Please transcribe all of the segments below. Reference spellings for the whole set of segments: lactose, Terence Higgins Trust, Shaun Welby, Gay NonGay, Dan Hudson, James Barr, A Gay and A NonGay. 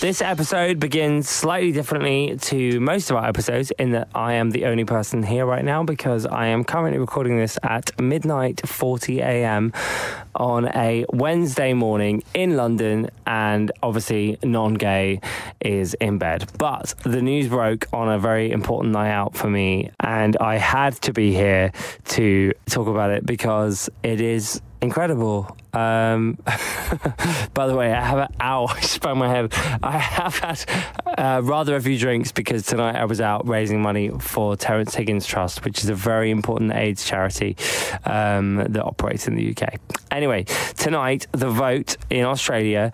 This episode begins slightly differently to most of our episodes in that I am the only person here right now because I am currently recording this at midnight 40 a.m. on a Wednesday morning in London, and obviously non-gay is in bed. But the news broke on a very important night out for me, and I had to be here to talk about it because it is incredible. By the way, I have an ow, I sprang my head. I have had rather a few drinks because tonight I was out raising money for Terence Higgins Trust, which is a very important AIDS charity that operates in the UK. Anyway, tonight the vote in Australia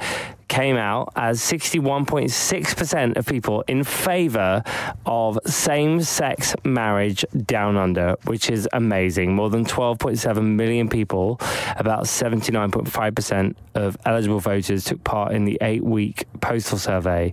came out as 61.6% of people in favour of same-sex marriage down under, which is amazing. More than 12.7 million people, about 79.5% of eligible voters, took part in the 8-week postal survey,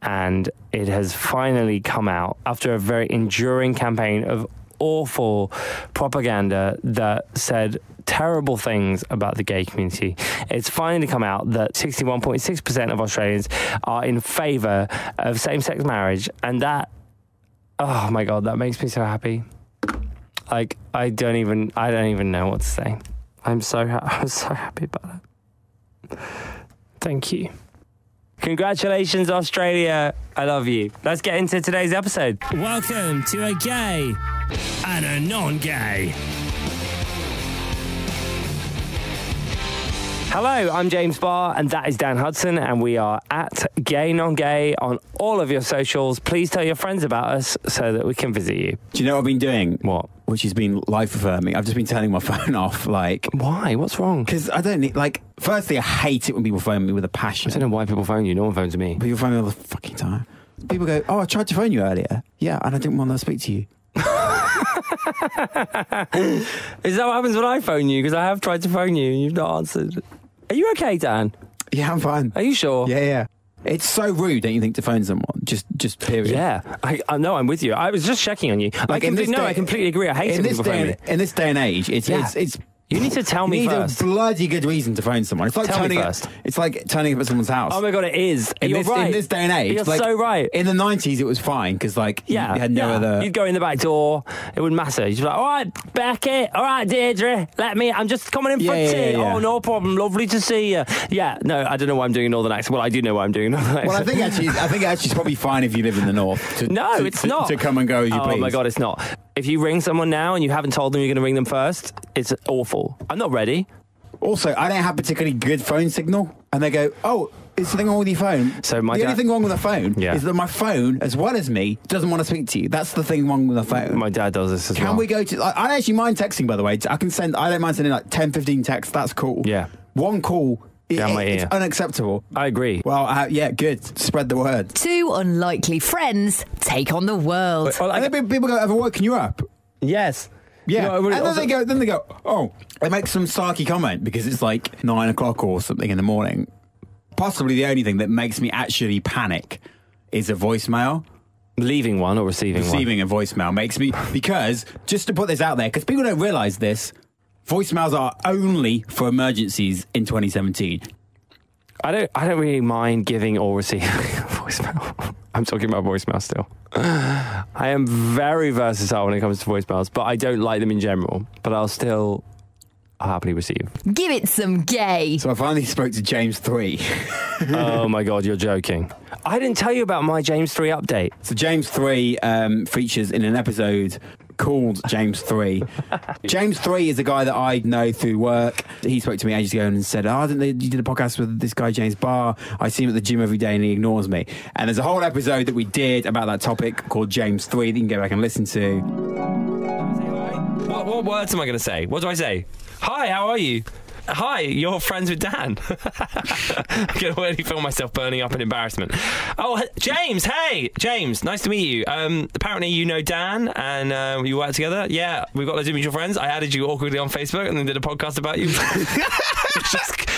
and it has finally come out after a very enduring campaign of awful propaganda that said terrible things about the gay community. It's finally come out that 61.6% of Australians are in favour of same-sex marriage, and that, oh my God, that makes me so happy. Like, I don't even know what to say. I'm so happy about it. Thank you. Congratulations, Australia. I love you. Let's get into today's episode. Welcome to A Gay and A Non-Gay. Hello, I'm James Barr, and that is Dan Hudson, and we are at Gay Non-Gay on all of your socials. Please tell your friends about us so that we can visit you. Do you know what I've been doing? What? Which has been life-affirming. I've just been turning my phone off, like... Why? What's wrong? Because I don't need... Like, firstly, I hate it when people phone me with a passion. I don't know why people phone you. No one phones me. People phone me all the fucking time. People go, oh, I tried to phone you earlier. Yeah, and I didn't want to speak to you. Is that what happens when I phone you? Because I have tried to phone you and you've not answered. Are you okay, Dan? Yeah, I'm fine. Are you sure? Yeah, yeah. It's so rude, don't you think, to phone someone? Just period. Yeah, I know, I'm with you. I was just checking on you. Like, I completely agree. I hate it when people phone me. In this day and age, it's you need to tell me first. You need a bloody good reason to phone someone. It's like turning up at someone's house. Oh my God, it is. You're right. In this day and age. You're like, so right. In the 90s, it was fine because, like, you had no other... You'd go in the back door. It wouldn't matter. You'd be like, all right, Becky. All right, Deirdre. I'm just coming in for tea. Oh, no problem. Lovely to see you. Yeah, no, I don't know why I'm doing a northern accent. Well, I do know why I'm doing a northern accent. Well, I think actually it's probably fine if you live in the north. No, it's not. To come and go as you please. Oh my God, it's not. If you ring someone now and you haven't told them you're going to ring them first, it's awful. I'm not ready. Also, I don't have particularly good phone signal. And they go, oh, is something wrong with your phone? So the only thing wrong with the phone is that my phone, as well as me, doesn't want to speak to you. That's the thing wrong with the phone. My dad does this as well. Can we go to... I don't actually mind texting, by the way. I don't mind sending like 10, 15 texts. That's cool. Yeah. One call... It's unacceptable. I agree. Well, good. Spread the word. Two unlikely friends take on the world. Well, and then people go, have I woken you up? Yes. Yeah. No, and then they go, oh, they make some sarky comment because it's like 9 o'clock or something in the morning. Possibly the only thing that makes me actually panic is a voicemail. Leaving one or receiving one? Receiving a voicemail makes me, because, just to put this out there, because people don't realise this, voicemails are only for emergencies in 2017. I don't really mind giving or receiving a voicemail. I'm talking about voicemail still. I am very versatile when it comes to voicemails, but I don't like them in general. But I'll happily receive. Give it some gay. So I finally spoke to James 3. Oh my God, you're joking. I didn't tell you about my James 3 update. So James 3 features in an episode called James 3. James 3 is a guy that I know through work. He spoke to me ages ago and said, you did a podcast with this guy, James Barr. I see him at the gym every day and he ignores me. And there's a whole episode that we did about that topic called James 3 that you can go back and listen to. What words am I going to say? What do I say? Hi, how are you? Hi, you're friends with Dan. I can already feel myself burning up in embarrassment. Oh, James, hey! James, nice to meet you. Apparently you know Dan and you work together. Yeah, we've got loads of mutual friends. I added you awkwardly on Facebook and then did a podcast about you.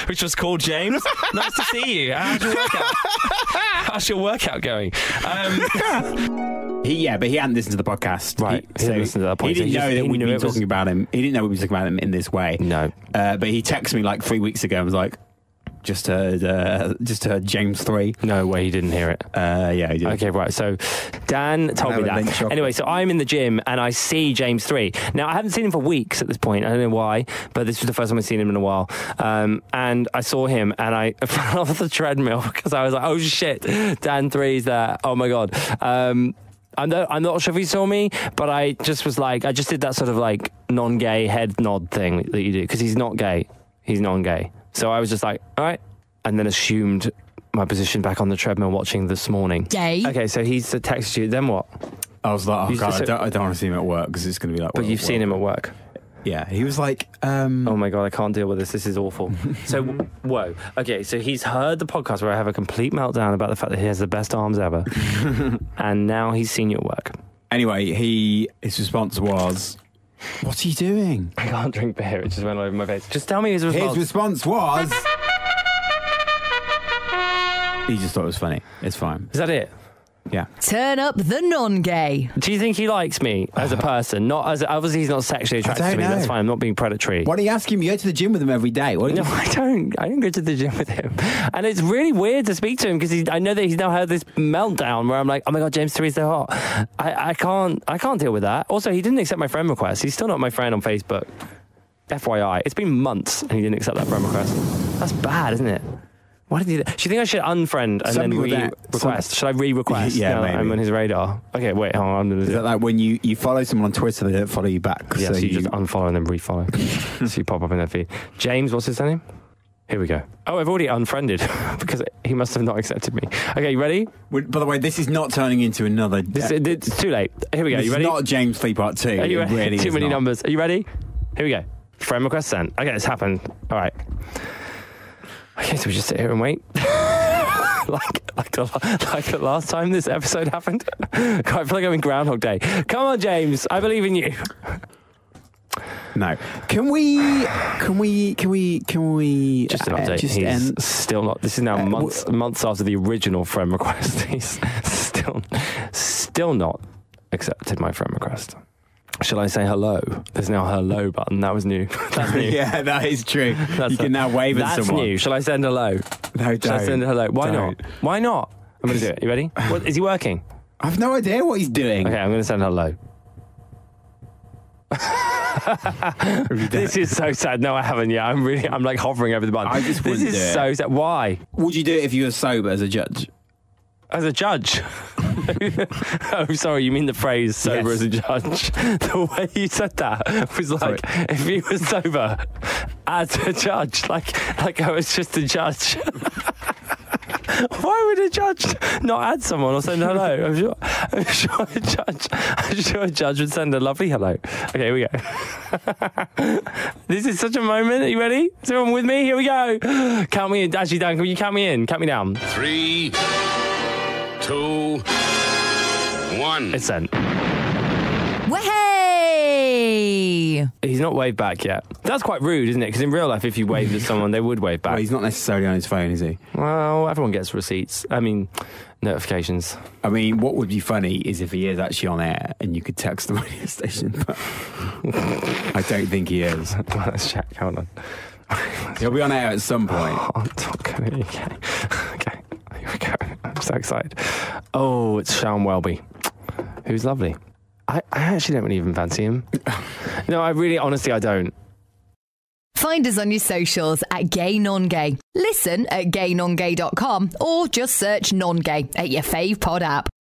Which was called James. Nice to see you. How's your workout going? But he hadn't listened to the podcast. Right. He didn't listen to that podcast. He didn't know that we were talking about him. He didn't know we were talking about him in this way. No. But he texted me like 3 weeks ago and was like, Just heard James 3. No way, he didn't hear it. Yeah, he did. Okay, right. So Dan told me that. Anyway, so I'm in the gym and I see James 3. Now, I haven't seen him for weeks at this point. I don't know why, but this was the first time I've seen him in a while. And I saw him and I fell off the treadmill because I was like, oh shit, Dan 3's there. Oh my God. I'm not sure if he saw me, but I just was like, I just did that sort of like non-gay head nod thing that you do because he's not gay. He's non-gay. So I was just like, all right. And then assumed my position back on the treadmill watching This Morning. Gay. Okay, so he's texted you. Then what? I was like, oh, God, I don't want to see him at work because it's going to be like... But you've seen him at work. Yeah, he was like... oh, my God, I can't deal with this. This is awful. So, whoa. Okay, so he's heard the podcast where I have a complete meltdown about the fact that he has the best arms ever. And now he's seen you at work. Anyway, his response was... What are you doing? I can't drink beer. It just went over my face. Just tell me his response. His response was... He just thought it was funny. It's fine. Is that it? Yeah. Turn up the non-gay. Do you think he likes me as a person? Not as... Obviously, he's not sexually attracted to me. That's fine. I'm not being predatory. Why do you ask him? You go to the gym with him every day. No, I don't go to the gym with him. And it's really weird to speak to him because I know that he's now had this meltdown where I'm like, oh my God, James 3 is so hot. I can't deal with that. Also, he didn't accept my friend request. He's still not my friend on Facebook. FYI. It's been months and he didn't accept that friend request. That's bad, isn't it? Why did he do that? Do you think I should unfriend and then re-request? Should I re-request? Yeah, maybe. I'm on his radar. Okay, wait, hold on. Is that like when you follow someone on Twitter, they don't follow you back? Yeah, so you just unfollow and then refollow. So you pop up in their feed. James, what's his name? Here we go. Oh, I've already unfriended because he must have not accepted me. Okay, you ready? By the way, this is not turning into another... It's too late. Here we go. This you ready? It's not James 3 Part 2. Are you ready? Really too many numbers. Are you ready? Here we go. Friend request sent. Okay, it's happened. All right. Okay, so we just sit here and wait. like the last time this episode happened. God, I feel like I'm in Groundhog Day. Come on, James, I believe in you. No. Can we just an update. Just he's still not... This is now months after the original friend request. He's still not accepted my friend request. Shall I say hello? There's now a hello button. That was new. That's new. Yeah, that is true. You can now wave at someone. That's new. Shall I send hello? No, don't. Shall I send hello? Why not? I'm going to do it. You ready? What, is he working? I have no idea what he's doing. Okay, I'm going to send hello. This is so sad. No, I haven't yet. I'm like hovering over the button. I just wouldn't do it. This is so sad. Why? Would you do it if you were sober as a judge? As a judge? Oh, sorry, you mean the phrase sober as a judge? The way you said that was like, sorry, if you were sober as a judge, like I was just a judge. Why would a judge not add someone or send hello? I'm sure a judge would send a lovely hello. Okay, here we go. This is such a moment. Are you ready? Is everyone with me? Here we go. Count me in. Actually, Dan, can you count me in? Count me down. 3, 2, 1. It's sent. Wahey! He's not waved back yet. That's quite rude, isn't it? Because in real life, if you waved at someone, they would wave back. Well, he's not necessarily on his phone, is he? Well, everyone gets receipts. I mean, notifications. I mean, what would be funny is if he is actually on air and you could text the radio station. But I don't think he is. Let's check. Hold on. He'll be on air at some point. Oh, I'm talking. Okay. Okay. Here we go. I'm so excited. Oh, it's Shaun Welby, who's lovely. I actually don't even fancy him. No, I really, honestly, I don't. Find us on your socials at Gay NonGay. Listen at gaynongay.com or just search NonGay at your fave pod app.